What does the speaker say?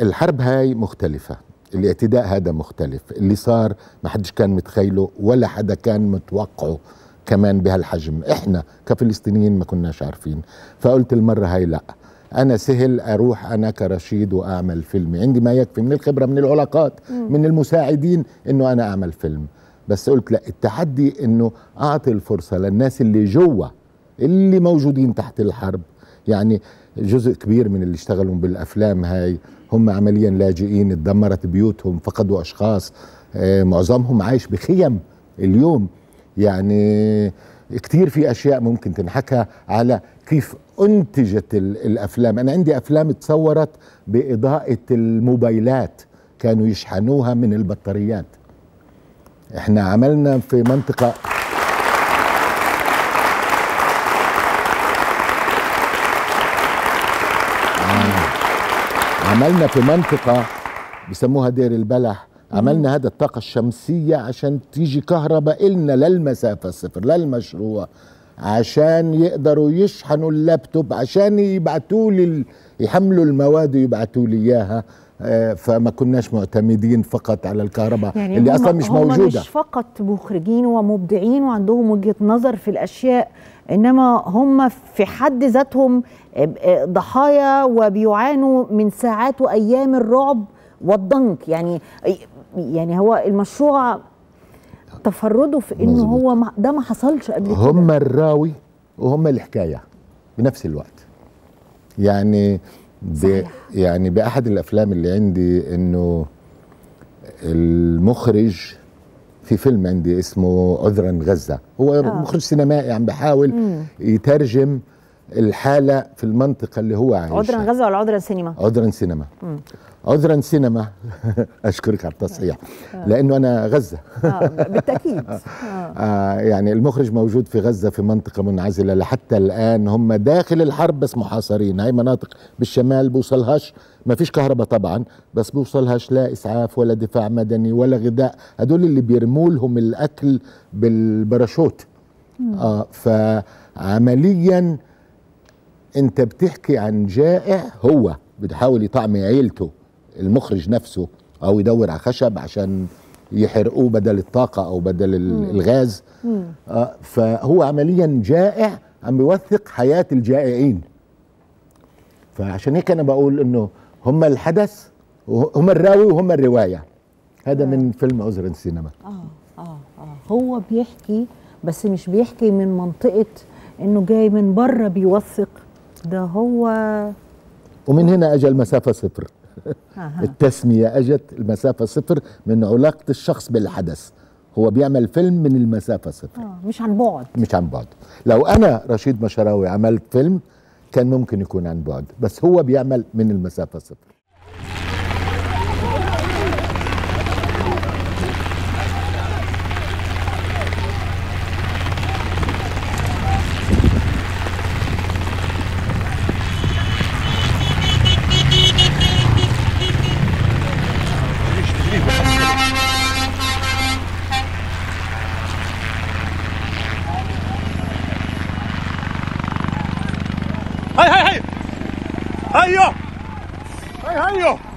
الحرب هاي مختلفة، الاعتداء هذا مختلف، اللي صار ما حدش كان متخيله ولا حدا كان متوقعه كمان بهالحجم، احنا كفلسطينيين ما كناش عارفين. فقلت المرة هاي لأ، أنا سهل أروح أنا كرشيد وأعمل فيلم، عندي ما يكفي من الخبرة من العلاقات من المساعدين إنه أنا أعمل فيلم. بس قلت لأ، التحدي إنه أعطي الفرصة للناس اللي جوا اللي موجودين تحت الحرب. يعني جزء كبير من اللي اشتغلوا بالأفلام هاي هم عمليا لاجئين، اتدمرت بيوتهم، فقدوا أشخاص، معظمهم عايش بخيم اليوم. يعني كتير في أشياء ممكن تنحكى على كيف أنتجت الأفلام. أنا عندي أفلام اتصورت بإضاءة الموبايلات، كانوا يشحنوها من البطاريات. احنا عملنا في منطقة بسموها دير البلح، عملنا هذا الطاقة الشمسية عشان تيجي كهرباء إلنا للمسافة الصفر للمشروع، عشان يقدروا يشحنوا اللابتوب، عشان يبعتوا لي يحملوا المواد ويبعتوا لي إياها. فما كناش معتمدين فقط على الكهرباء، يعني اللي أصلا مش موجودة. هم مش فقط مخرجين ومبدعين وعندهم وجهة نظر في الأشياء، إنما هم في حد ذاتهم ضحايا وبيعانوا من ساعات وأيام الرعب والضنك. يعني هو المشروع تفرده في إنه هو ده ما حصلش قبل كده. هم الراوي وهم الحكاية بنفس الوقت. يعني بأحد الأفلام اللي عندي إنه المخرج في فيلم عندي اسمه عذراء غزة، هو مخرج سينمائي عم بحاول يترجم الحالة في المنطقة اللي هو عايشها. عذراء غزة ولا عذراء سينما؟ عذراء سينما. عذراء سينما. أشكرك على التصحيح. لأنه أنا غزة. بالتأكيد. يعني المخرج موجود في غزة في منطقة منعزلة، لحتى الآن هم داخل الحرب بس محاصرين. هاي مناطق بالشمال بوصلهاش، ما فيش كهرباء طبعا، بس بوصلهاش لا إسعاف ولا دفاع مدني ولا غذاء. هدول اللي بيرمولهم الأكل بالبراشوت. فعمليا أنت بتحكي عن جائع هو بيحاول يطعمي عيلته، المخرج نفسه، أو يدور على خشب عشان يحرقوه بدل الطاقة أو بدل الغاز. فهو عمليا جائع عم بيوثق حياة الجائعين. فعشان هيك أنا بقول إنه هم الحدث وهم الراوي وهم الرواية. هذا من فيلم أزران سينما. هو بيحكي بس مش بيحكي من منطقة إنه جاي من بره بيوثق، ده هو. ومن هنا أجى المسافة صفر. التسمية أجت المسافة صفر من علاقة الشخص بالحدث. هو بيعمل فيلم من المسافة صفر. مش عن بعد. مش عن بعد. لو أنا رشيد مشهراوي عملت فيلم كان ممكن يكون عن بعد، بس هو بيعمل من المسافة صفر. هيا